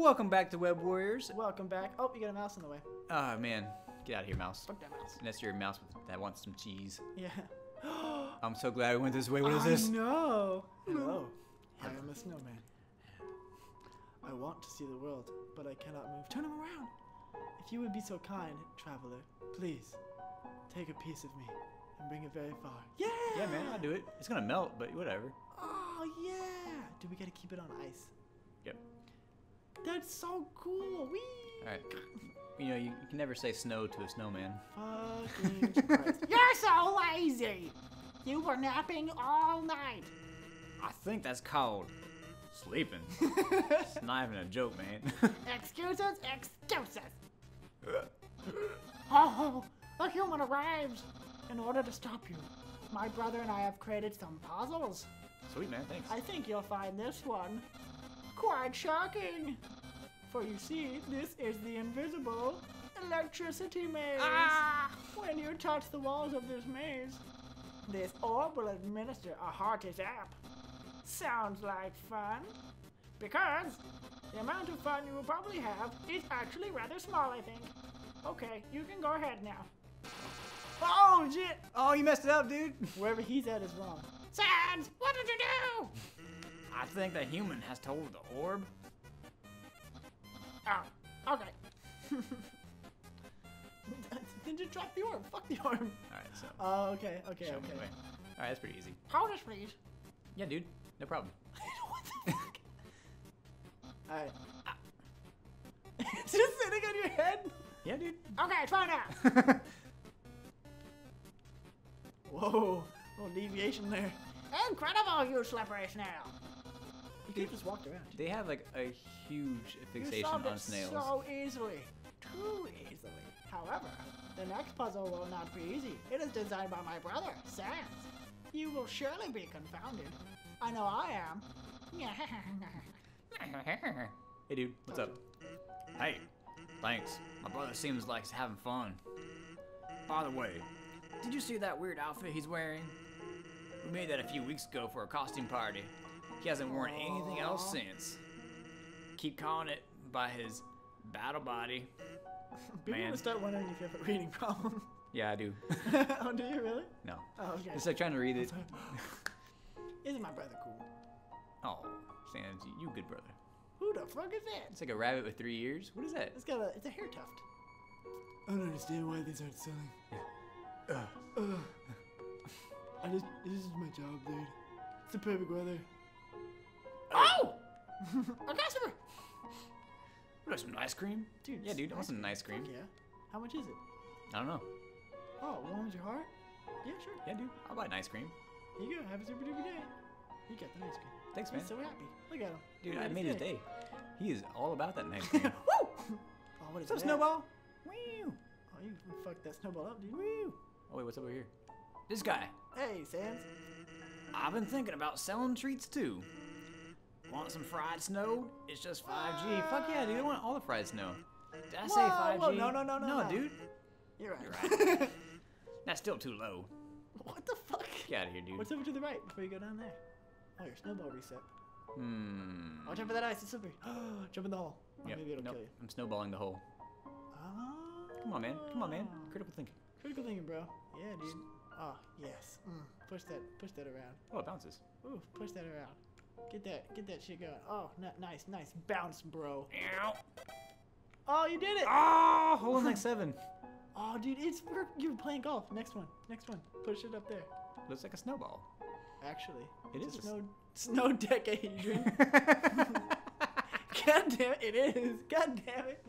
Welcome back to Web Warriors. Welcome back. Oh, you got a mouse in the way. Oh, man. Get out of here, mouse. Fuck that mouse. Unless you're a mouse that wants some cheese. Yeah. I'm so glad we went this way. What is this? I know. Hello. I am a snowman. I want to see the world, but I cannot move. Turn him around. If you would be so kind, traveler, please take a piece of me and bring it very far. Yeah! Yeah, man, I'll do it. It's gonna melt, but whatever. Oh, yeah! Dude, we gotta keep it on ice. Yep. That's so cool! Whee! Alright. You know, you can never say snow to a snowman. Fucking Christ. You're so lazy! You were napping all night! I think that's called sleeping. It's not even a joke, man. Excuses, excuses! Oh, a human arrives! In order to stop you, my brother and I have created some puzzles. Sweet, man, thanks. I think you'll find this one quite shocking. For you see, this is the invisible electricity maze. Ah! When you touch the walls of this maze, this orb will administer a heart attack. Sounds like fun? Because the amount of fun you will probably have is actually rather small, I think. Okay, you can go ahead now. Oh, shit! Oh, you messed it up, dude. Wherever he's at is wrong. Sans, what did you do? I think the human has told the orb. Oh, okay. Then just drop the orb. Fuck the orb. All right, so. Oh, okay. Show me the way. All right, that's pretty easy. Hold us, please. Yeah, dude. No problem. What the fuck? All right. It's just sitting on your head. Yeah, dude. Okay, try now. Whoa, little deviation there. Incredible, you slippery snail. You could have just walked around. They have like a huge fixation on snails. So easily. Too easily. However, the next puzzle will not be easy. It is designed by my brother, Sans. You will surely be confounded. I know I am. Hey dude, what's up? Hey, thanks. My brother seems like he's having fun. By the way, did you see that weird outfit he's wearing? We made that a few weeks ago for a costume party. He hasn't worn anything else since. Keep calling it by his battle body. People will start wondering if you have a reading problem. Yeah, I do. Oh, do you really? No. Oh, okay. It's like trying to read it. Isn't my brother cool? Oh, Sans, you good brother. Who the fuck is that? It's like a rabbit with 3 ears. What is that? It's a hair tuft. I don't understand why these aren't selling. Yeah. This is my job, dude. It's the perfect weather. Oh! A customer! You want some ice cream? Dude, yeah, dude, I want some ice cream. Fuck yeah. How much is it? I don't know. Oh, warms your heart? Yeah, sure. Yeah, dude, I'll buy an ice cream. Here you go, have a super duper day. You got the ice cream. Thanks, man. He's so happy. Look at him. Dude, I made his day. He is all about that ice cream. Woo! Oh, what is that? What's up, Snowball? Woo! Oh, you fucked that Snowball up, dude. Woo! Oh wait, what's over here? This guy. Hey, Sans. I've been thinking about selling treats too. Want some fried snow? It's just 5G. Fuck yeah, dude. I want all the fried snow. Did I say 5G? Whoa, no, dude. You're right. You're right. That's still too low. What the fuck? Get out of here, dude. What's over to the right before you go down there? Oh, your snowball reset. Hmm. Watch out for that ice. It's slippery. Jump in the hole. Or maybe it'll kill you. I'm snowballing the hole. Oh. Come on, man. Come on, man. Critical thinking. Critical thinking, bro. Yeah, dude. Oh, yes. Push that around. Oh, it bounces. Ooh, push that around. Get that shit going. Oh, nice bounce, bro. Ow. Oh, you did it. Oh, hole in like 7. Oh, dude, you're playing golf. Next one. Push it up there. Looks like a snowball. Actually, it's a snow decade, Adrian. God damn it, it is. God damn it.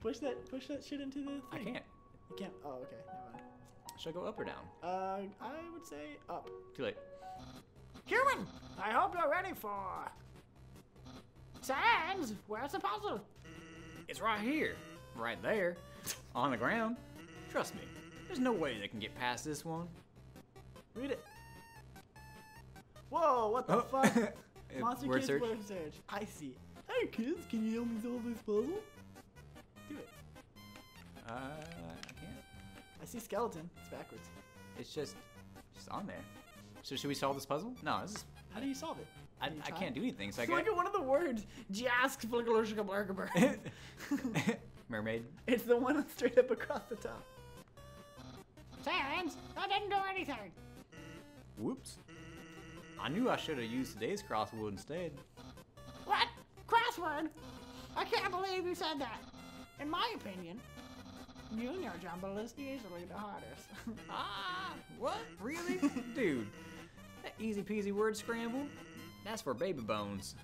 Push that shit into the thing. I can't. You can't. Oh, okay. Never mind. Should I go up or down? I would say up. Too late. Human, I hope you're ready for. Sans, where's the puzzle? It's right here, right there, on the ground. Trust me, there's no way they can get past this one. Read it. Whoa! What the fuck? Monster Kids Word Search. I see. Hey kids, can you help me solve this puzzle? Do it. I can't. I see skeleton. It's backwards. It's just on there. So should we solve this puzzle? No, this is... How do you solve it? I can't do anything, so I guess... Look at one of the words. Mermaid. It's the one straight up across the top. Sans, I didn't do anything. Whoops. I knew I should have used today's crossword instead. What? Crossword? I can't believe you said that. In my opinion, Junior Jumble is easily the hardest. Ah, what? Really? Dude, that easy peasy word scramble? That's for baby bones.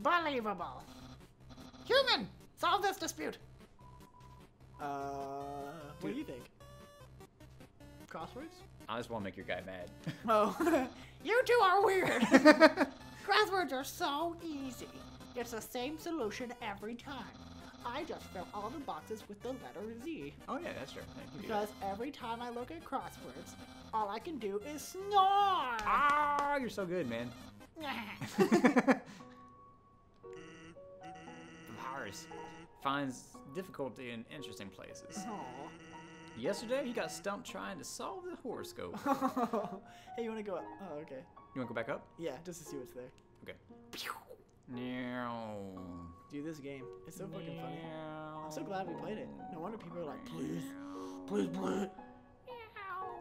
Unbelievable. Human, solve this dispute. Dude. What do you think? Crosswords? I just want to make your guy mad. Oh, you two are weird. Crosswords are so easy. It's the same solution every time. I just fill all the boxes with the letter Z. Oh yeah, that's true. Because every time I look at crosswords, all I can do is snore. Ah, you're so good, man. Papyrus finds difficulty in interesting places. Aww. Yesterday, he got stumped trying to solve the horoscope. Hey, you want to go up? Oh, okay. You want to go back up? Yeah, just to see what's there. Okay. Meow. Dude, this game, it's so fucking funny. I'm so glad we played it. No wonder people are like, please, please, please.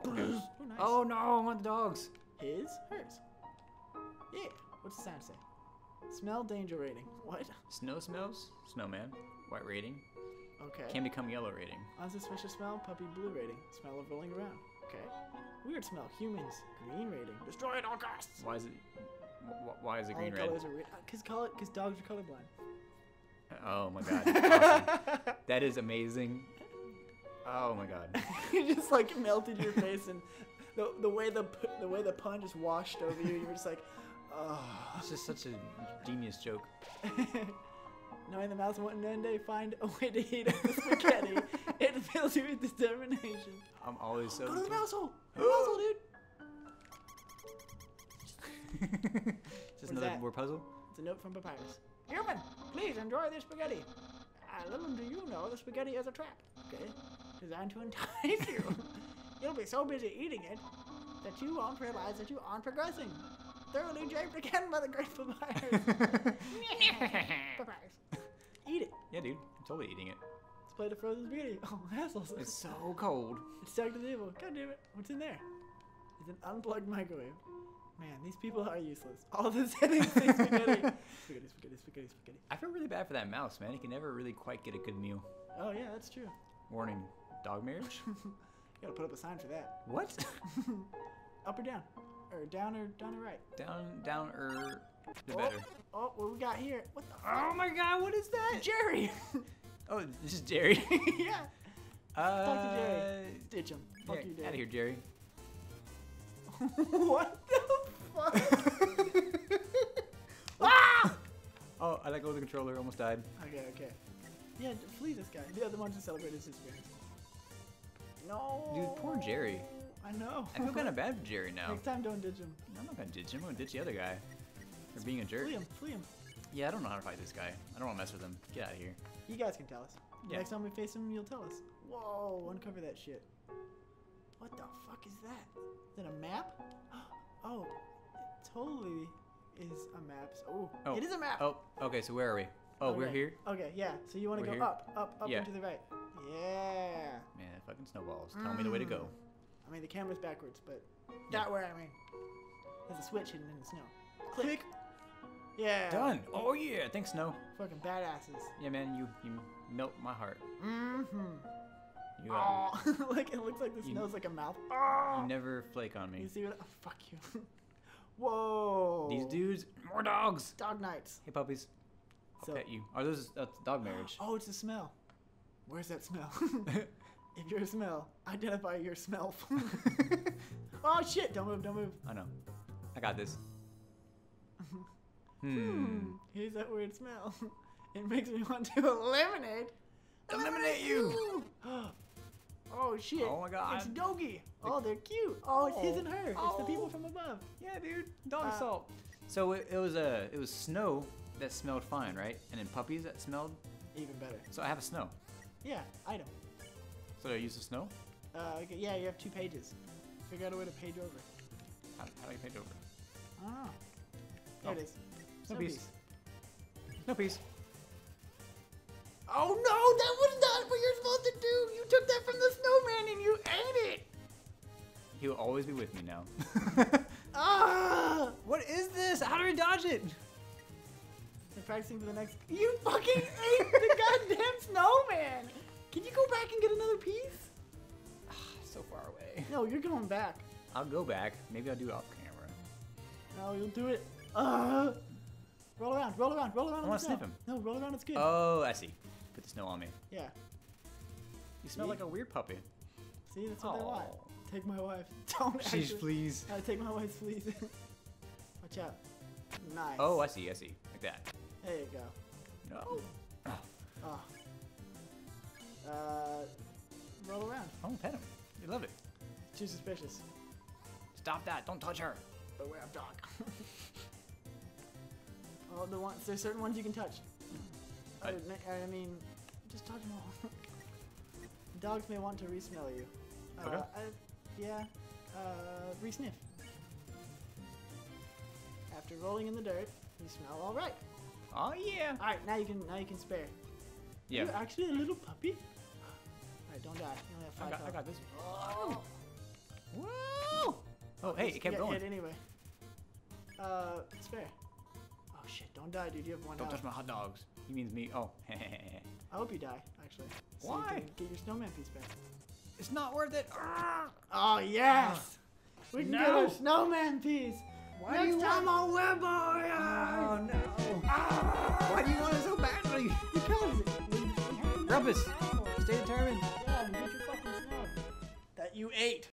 Please. Oh, nice. Oh no, I want the dogs. His? Hers. Yeah. What's the sound say? Smell danger rating. What? Snow smells? Snowman. White rating. Okay. Can become yellow rating. Unsuspicious smell? Puppy blue rating. Smell of rolling around. Okay. Weird smell. Humans. Green rating. Destroy at all costs. Why is it? Why is it all green red? Because dogs are colorblind. Oh my god. Awesome. That is amazing. Oh my god. It just like melted your face, and the way the pun just washed over you. You were just like, oh. It's just such a genius joke. Knowing the mouse won't one day find a way to eat the spaghetti, it fills you with determination. I'm always so. Go to the mouse hole. The mouse hole, dude. Just another word puzzle? It's a note from Papyrus. Human, please enjoy this spaghetti. Little do you know, the spaghetti is a trap. Okay? Designed to entice you. You'll be so busy eating it that you won't realize that you aren't progressing. Thoroughly japed again by the great Papyrus. Papyrus. Eat it. Yeah, dude. I'm totally eating it. Let's play the frozen spaghetti. Oh, hassles. It's so cold. It's stuck to the table. God damn it. What's in there? It's an unplugged microwave. Man, these people are useless. All the settings say spaghetti. Spaghetti, spaghetti, spaghetti, spaghetti. I feel really bad for that mouse, man. He can never really quite get a good meal. Oh, yeah, that's true. Warning, dog marriage? You gotta put up a sign for that. What? Up or down? Or down or right? Down, or the better. Oh, what we got here? What the? Oh my god, what is that? Jerry! Oh, this is Jerry? Yeah. Talk to Jerry. Ditch him. Fuck you, Jerry. Out of here, Jerry. What the fuck? Ah! Oh, I let go of the controller. Almost died. Okay, okay. Yeah, flee this guy. The other one to celebrate his experience. No. Dude, poor Jerry. I know. I feel kind of bad for Jerry now. Next time, don't ditch him. I'm not gonna ditch him. I'm gonna ditch the other guy for being a jerk. Flee him. Flee him. Yeah, I don't know how to fight this guy. I don't want to mess with him. Get out of here. You guys can tell us. Yeah. Next time we face him, you'll tell us. Whoa! Uncover that shit. What the fuck is that? Is it a map? Oh, it totally is a map. Oh, oh, it is a map. Oh, okay, so where are we? Oh, okay. We're here? Okay, yeah. So you want to go here? up yeah. And to the right. Yeah. Man, that fucking snowballs. Tell me the way to go. I mean, the camera's backwards, but that way, I mean. There's a switch hidden in the snow. Click. Yeah. Done. Oh, yeah. Thanks, snow. Fucking badasses. Yeah, man, you melt my heart. Mm-hmm. You, like it looks like the snow's like a mouth. Oh. You never flake on me. You see what? Oh, fuck you. Whoa. These dudes, more dogs. Dog nights. Hey puppies, I'll pet you. Are those dog marriage? Oh, it's a smell. Where's that smell? If you're a smell, identify your smell. Oh shit! Don't move! Don't move! I know. I got this. Here's that weird smell. It makes me want to eliminate. Eliminate you! Oh shit! Oh my god! It's Doggy! Oh, they're cute! Oh, it's his and her! Oh. It's the people from above! Yeah, dude! Dog salt! So it was snow that smelled fine, right? And then puppies that smelled? Even better. So I have a snow. Yeah, I don't. So do I use the snow? Okay, yeah, you have 2 pages. Figure out a way to page over. How do I page over? I don't know. There it is. No peace. No peace. Oh no! That was not what you're supposed to do! You took that from the snowman and you ate it! He'll always be with me now. Ah! What is this? How do I dodge it? I'm practicing for the next. You fucking ate the goddamn snowman! Can you go back and get another piece? So far away. No, you're going back. I'll go back. Maybe I'll do it off camera. No, you'll do it. Roll around, roll around, roll around. I want to snip him. No, roll around, it's good. Oh, I see. Put the snow on me. Yeah. You smell like a weird puppy. See, that's what I want. Take my wife. Don't actually. Sheesh, please. Take my wife, please. Watch out. Nice. Oh, I see, I see. Like that. There you go. No. Oh. Oh. Roll around. Oh, pet him. You love it. Too suspicious. Stop that. Don't touch her. Beware of dog. Oh, there's certain ones you can touch. I mean, just touch them all. Dogs may want to re-smell you. Okay. Yeah. Re-sniff. After rolling in the dirt, you smell all right. Oh yeah. All right, now you can spare. Yeah. You're actually a little puppy. All right, don't die. You only have 5 health. I got this. Oh. Whoa! Oh hey, it kept going. Hit anyway. Spare. Oh shit! Don't die, dude. You have 1 health. Don't touch my hot dogs. He means me. Oh. I hope you die, actually. So why? You can get your snowman piece back. It's not worth it. Oh yes! We can get our snowman piece. Why next time on Web Warriors. Oh no! Why do you want it so badly? Because Rumpus, stay determined. Yeah, and get your fucking snow that you ate.